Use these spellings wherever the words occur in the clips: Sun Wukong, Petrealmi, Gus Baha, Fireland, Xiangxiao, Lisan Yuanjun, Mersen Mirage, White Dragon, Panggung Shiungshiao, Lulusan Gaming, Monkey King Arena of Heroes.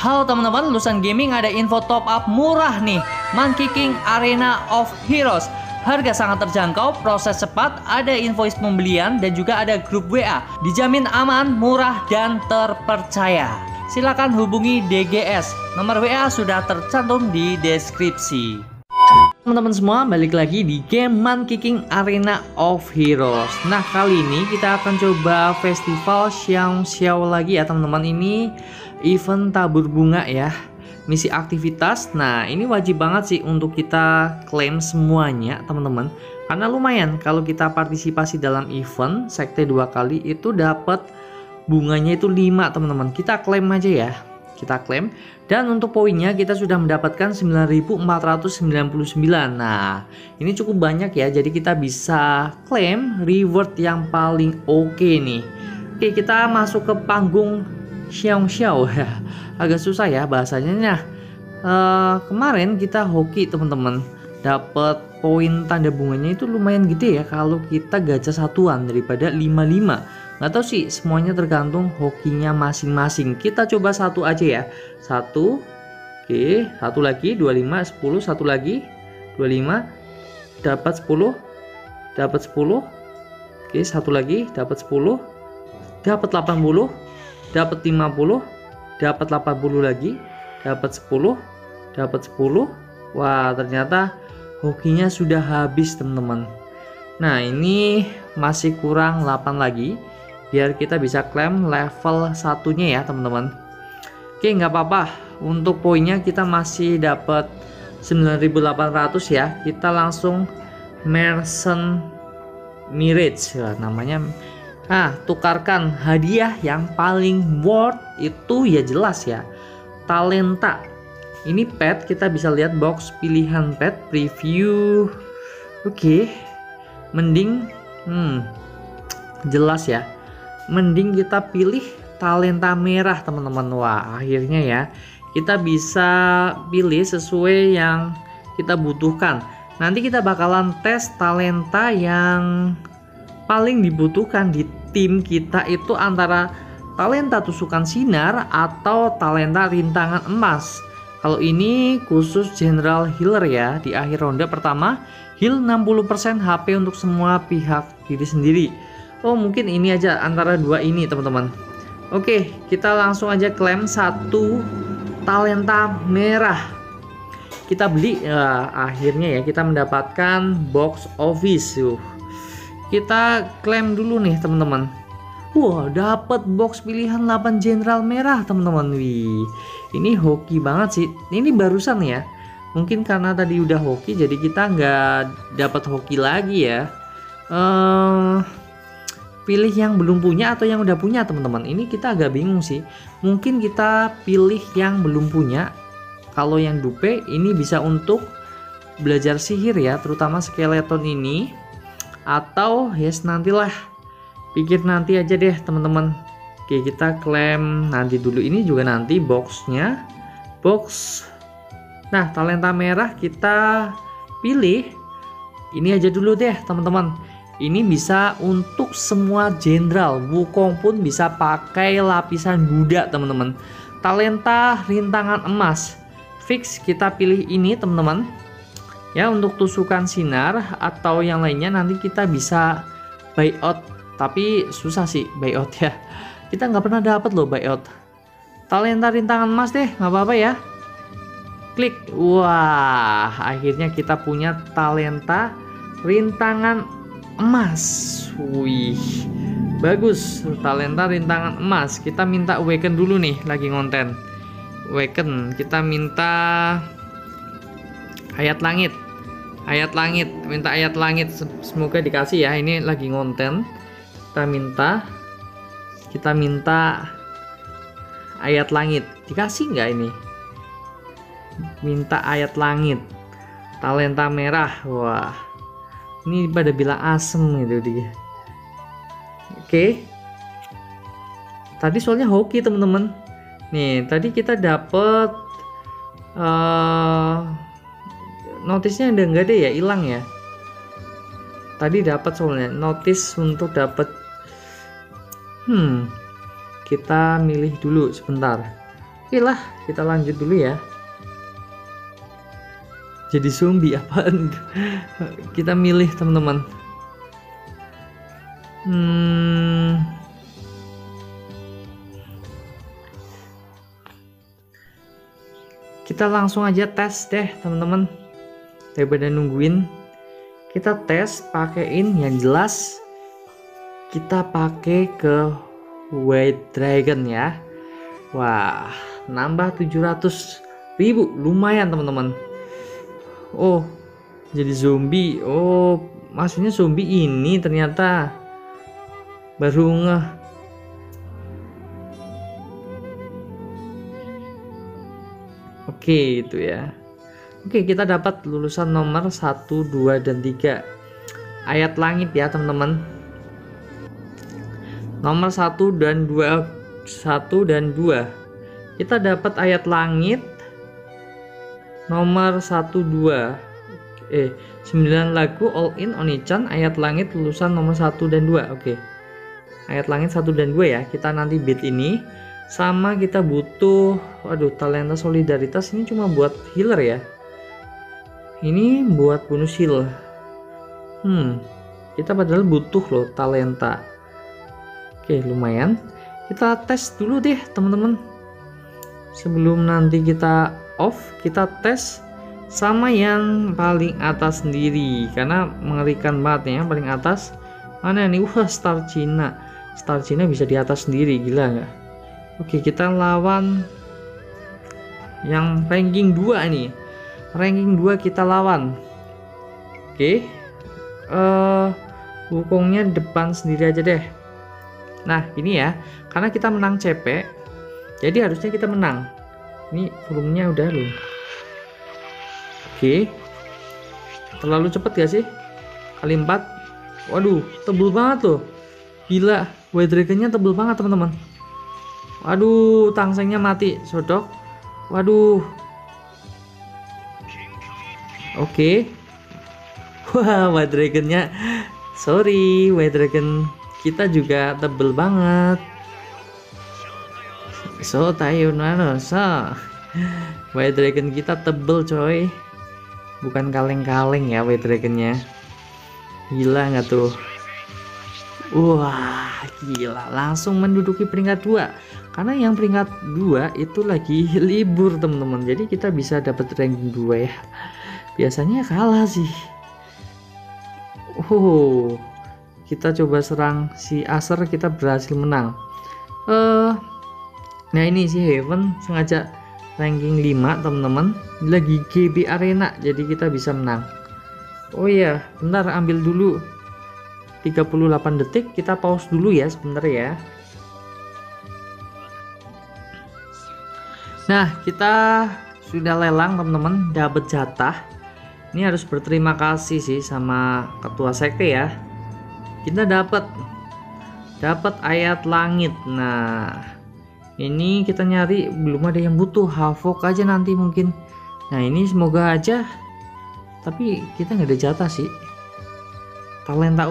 Halo teman-teman, Lulusan Gaming ada info top up murah nih, Monkey King Arena of Heroes. Harga sangat terjangkau, proses cepat, ada invoice pembelian dan juga ada grup WA. Dijamin aman, murah dan terpercaya. Silakan hubungi DGS. Nomor WA sudah tercantum di deskripsi. Teman-teman semua, balik lagi di game Monkey King Arena of Heroes. Nah, kali ini kita akan coba festival Xiangxiao lagi ya teman-teman. Ini event tabur bunga ya, misi aktivitas. Nah, ini wajib banget sih untuk kita klaim semuanya teman-teman, karena lumayan kalau kita partisipasi dalam event sekte 2 kali itu dapat bunganya itu 5 teman-teman. Kita klaim aja ya, kita klaim. Dan untuk poinnya kita sudah mendapatkan 9.499. Nah, ini cukup banyak ya, jadi kita bisa klaim reward yang paling oke nih. Oke, kita masuk ke Panggung Shiungshiao. Agak susah ya bahasanya. Nah, kemarin kita hoki teman-teman, dapat poin tanda bunganya itu lumayan gede ya kalau kita gajah satuan daripada 55. Nggak tahu sih, semuanya tergantung hokinya masing-masing. Kita coba satu aja ya. Satu. Oke, satu lagi 25, 10, satu lagi 25, dapat 10, dapat 10. Oke, satu lagi dapat 10, dapat 80, dapat 50, dapat 80 lagi, dapat 10, dapat 10. Wah, ternyata hokinya sudah habis teman-teman. Nah, ini masih kurang 8 lagi biar kita bisa klaim level satunya ya teman-teman. Oke, nggak apa-apa, untuk poinnya kita masih dapat 9.800 ya. Kita langsung Mersen Mirage ya, namanya. Nah, tukarkan hadiah yang paling worth itu ya jelas ya, talenta. Ini pet, kita bisa lihat box pilihan pet preview. Oke, mending jelas ya, mending kita pilih talenta merah teman-teman. Wah, akhirnya ya kita bisa pilih sesuai yang kita butuhkan. Nanti kita bakalan tes talenta yang paling dibutuhkan di tim kita itu antara talenta tusukan sinar atau talenta rintangan emas. Kalau ini khusus general healer ya, di akhir ronde pertama heal 60% HP untuk semua pihak diri sendiri. Oh, mungkin ini aja antara dua ini teman-teman. Oke, kita langsung aja klaim satu talenta merah. Kita beli, akhirnya ya kita mendapatkan box office. Kita klaim dulu nih teman-teman. Wah, dapat box pilihan 8 jenderal merah teman-teman. Wih, ini hoki banget sih. Ini barusan ya. Mungkin karena tadi udah hoki jadi kita nggak dapat hoki lagi ya. Pilih yang belum punya atau yang udah punya teman-teman. Ini kita agak bingung sih. Mungkin kita pilih yang belum punya. Kalau yang dupe ini bisa untuk belajar sihir ya, terutama skeleton ini. Atau yes, nantilah, pikir nanti aja deh teman-teman. Oke, kita klaim nanti dulu. Ini juga nanti boxnya, box. Nah, talenta merah kita pilih ini aja dulu deh teman-teman. Ini bisa untuk semua jenderal. Wukong pun bisa pakai lapisan Buddha teman-teman. Talenta rintangan emas fix kita pilih ini teman-teman ya, untuk tusukan sinar atau yang lainnya. Nanti kita bisa buyout, tapi susah sih buyout ya, kita nggak pernah dapat loh buyout. Talenta rintangan emas deh, nggak apa-apa ya, klik. Wah, akhirnya kita punya talenta rintangan emas. Wih, bagus, talenta rintangan emas. Kita minta awaken dulu nih, lagi ngonten awaken. Kita minta ayat langit, ayat langit, minta ayat langit, semoga dikasih ya. Ini lagi ngonten, kita minta ayat langit. Dikasih nggak ini? Minta ayat langit, talenta merah. Wah, ini pada bilang asem gitu dia. Oke, tadi soalnya hoki temen-temen. Nih, tadi kita dapet notisnya udah nggak ada ya, hilang ya. Tadi dapat soalnya notis untuk dapet. Kita milih dulu sebentar. Oke lah, kita lanjut dulu ya. Jadi zombie apaan? Kita milih teman-teman. Kita langsung aja tes deh teman-teman, daripada nungguin. Kita tes pakein yang jelas. Kita pakai ke White Dragon ya. Wah, nambah 700.000, lumayan teman-teman. Oh, jadi zombie. Oh, maksudnya zombie ini ternyata baru ngeh. Oke, itu ya. Oke, kita dapat lulusan nomor 1, 2, dan 3. Ayat langit ya, teman-teman. Nomor 1 dan 2. 1 dan 2. Kita dapat ayat langit nomor 1, 2. 9 lagu all in Oni-chan ayat langit lulusan nomor 1 dan 2. Oke. Ayat langit 1 dan 2 ya. Kita nanti beat ini. Sama kita butuh, waduh, talenta solidaritas ini cuma buat healer ya. Ini buat bonus heal. Kita padahal butuh loh talenta. Oke, lumayan. Kita tes dulu deh teman-teman. Sebelum nanti kita off, kita tes sama yang paling atas sendiri. Karena mengerikan banget ya yang paling atas. Mana nih? Wah, Star Cina. Star Cina bisa di atas sendiri, gila nggak? Oke, kita lawan yang ranking 2 nih. Ranking 2 kita lawan. Oke. Wukongnya depan sendiri aja deh. Nah, ini ya. Karena kita menang CP, jadi harusnya kita menang. Ini volumenya udah lu. Oke. Terlalu cepet gak sih? Kali 4. Waduh, tebel banget loh. Gila, White Dragon-nya tebel banget, teman-teman. Waduh, tangsengnya mati, sodok. Waduh. Oke. Wah, White Dragon-nya. Sorry, White Dragon kita juga tebel banget. So, Tayunano, so. White Dragon kita tebel, coy. Bukan kaleng-kaleng ya White Dragon-nya. Gila nggak tuh? Wah, gila, langsung menduduki peringkat 2. Karena yang peringkat 2 itu lagi libur, teman-teman. Jadi kita bisa dapat ranking 2 ya. Biasanya kalah sih. Oh, kita coba serang si Acer, kita berhasil menang. Nah ini si Heaven sengaja ranking 5, teman-teman. Lagi GB Arena, jadi kita bisa menang. Oh iya, bentar ambil dulu. 38 detik, kita pause dulu ya sebentar ya. Nah, kita sudah lelang teman-teman, dapat jatah. Ini harus berterima kasih sih sama ketua sekte ya. Kita dapat ayat langit. Nah, ini kita nyari belum ada yang butuh, havoc aja nanti mungkin. Nah, ini semoga aja. Tapi kita nggak ada jatah sih. Talenta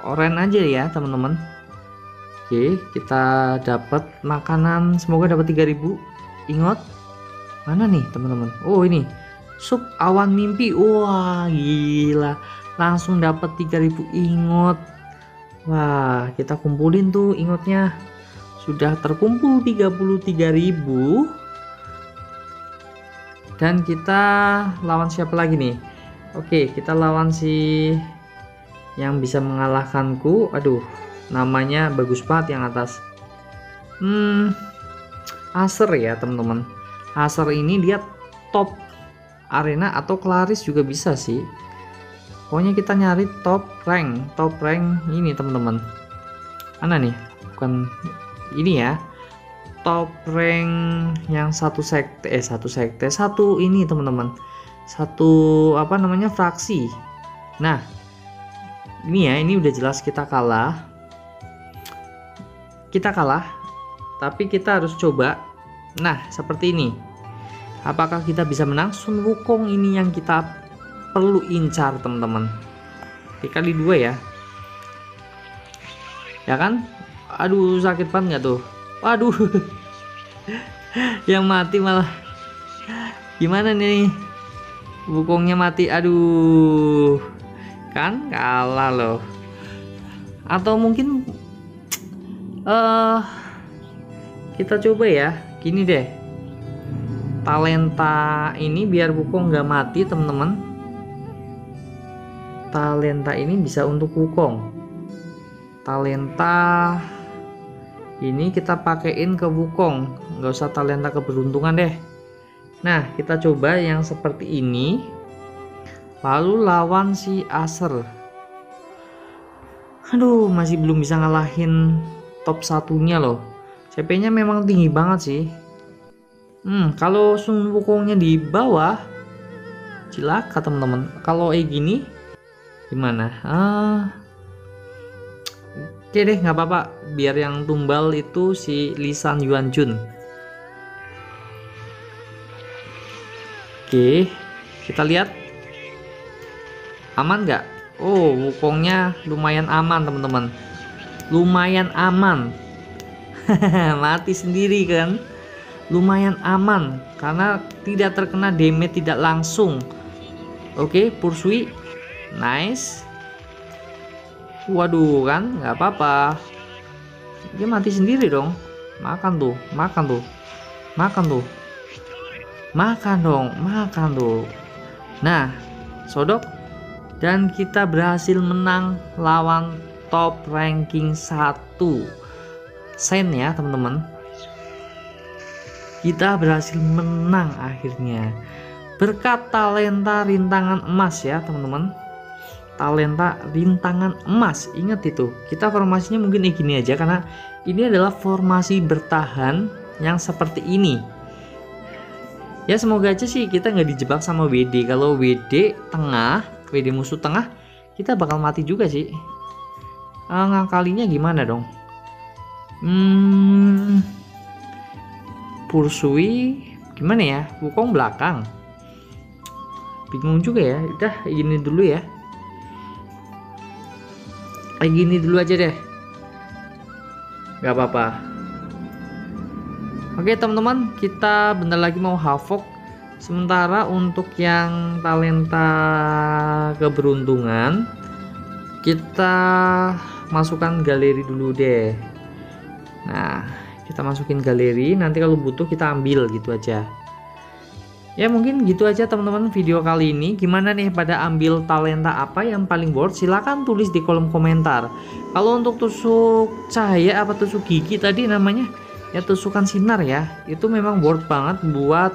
oren aja ya teman-teman. Oke, kita dapat makanan, semoga dapat 3.000. Ingat, mana nih teman-teman? Oh, ini sup awan mimpi. Wah, gila, langsung dapat 3.000 ingot. Wah, kita kumpulin tuh ingotnya. Sudah terkumpul 33.000. Dan kita lawan siapa lagi nih? Oke, kita lawan si yang bisa mengalahkanku. Aduh, namanya bagus banget yang atas. Acer ya teman-teman. Acer ini dia top arena atau Claris juga bisa sih. Pokoknya kita nyari top rank ini teman-teman. Mana nih? Bukan ini ya. Top rank yang satu ini teman-teman. Satu apa namanya fraksi. Nah, ini ya, ini udah jelas kita kalah. Tapi kita harus coba. Nah, seperti ini. Apakah kita bisa menang? Sun Wukong ini yang kita perlu incar, teman-teman. Dikali 2 ya. Ya kan? Aduh, sakit banget nggak tuh? Waduh. Yang mati malah gimana nih? Wukongnya mati. Aduh, kan kalah loh. Atau mungkin kita coba ya, gini deh, talenta ini biar Wukong nggak mati temen-temen. Talenta ini bisa untuk Wukong. Talenta ini kita pakein ke Wukong, nggak usah talenta keberuntungan deh. Nah, kita coba yang seperti ini, lalu lawan si Acer. Aduh, masih belum bisa ngalahin top satunya loh. CP-nya memang tinggi banget sih. Kalau Sun Wukongnya di bawah, cilaka teman-teman. Kalau gini, gimana? Oke deh, nggak apa-apa, biar yang tumbal itu si Lisan Yuanjun. Oke, kita lihat aman nggak? Oh, Wukongnya lumayan aman teman-teman, lumayan aman. Mati sendiri kan, lumayan aman karena tidak terkena damage tidak langsung. Oke, Pursui, nice. Waduh, kan nggak apa-apa, dia mati sendiri dong. Makan tuh, makan tuh, makan tuh, makan dong, makan tuh. Nah, sodok, dan kita berhasil menang lawan top ranking 1 Sen ya teman-teman. Kita berhasil menang akhirnya berkat talenta rintangan emas ya teman-teman. Talenta rintangan emas, ingat itu. Kita formasinya mungkin gini aja karena ini adalah formasi bertahan yang seperti ini ya. Semoga aja sih kita nggak dijebak sama WD. Kalau WD tengah, WD musuh tengah, kita bakal mati juga sih. Ngakalinya gimana dong? Pursui gimana ya? Wukong belakang, bingung juga ya. Udah gini dulu ya, gini dulu aja deh, nggak apa-apa. Oke teman-teman, kita bentar lagi mau havoc. Sementara untuk yang talenta keberuntungan, kita masukkan galeri dulu deh. Nah, kita masukin galeri, nanti kalau butuh kita ambil gitu aja ya. Mungkin gitu aja teman-teman video kali ini. Gimana nih pada ambil talenta apa yang paling worth? Silahkan tulis di kolom komentar. Kalau untuk tusuk cahaya apa tusuk gigi tadi namanya ya, tusukan sinar ya, itu memang worth banget buat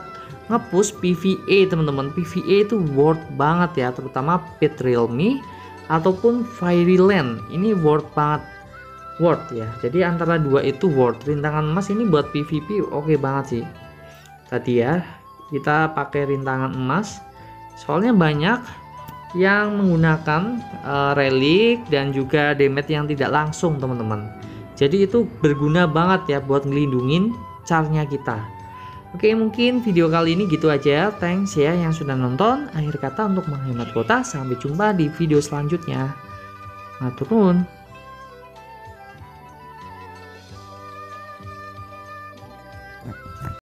ngepush PvE teman-teman. PvE itu worth banget ya, terutama Petrealmi ataupun Fireland ini worth banget, worth ya. Jadi antara dua itu worth. Rintangan emas ini buat PvP oke banget sih tadi ya. Kita pakai rintangan emas soalnya banyak yang menggunakan relik dan juga damage yang tidak langsung teman-teman. Jadi itu berguna banget ya buat ngelindungin caranya kita. Oke, mungkin video kali ini gitu aja. Thanks ya yang sudah nonton. Akhir kata untuk menghemat kota, sampai jumpa di video selanjutnya. Matur nuwun.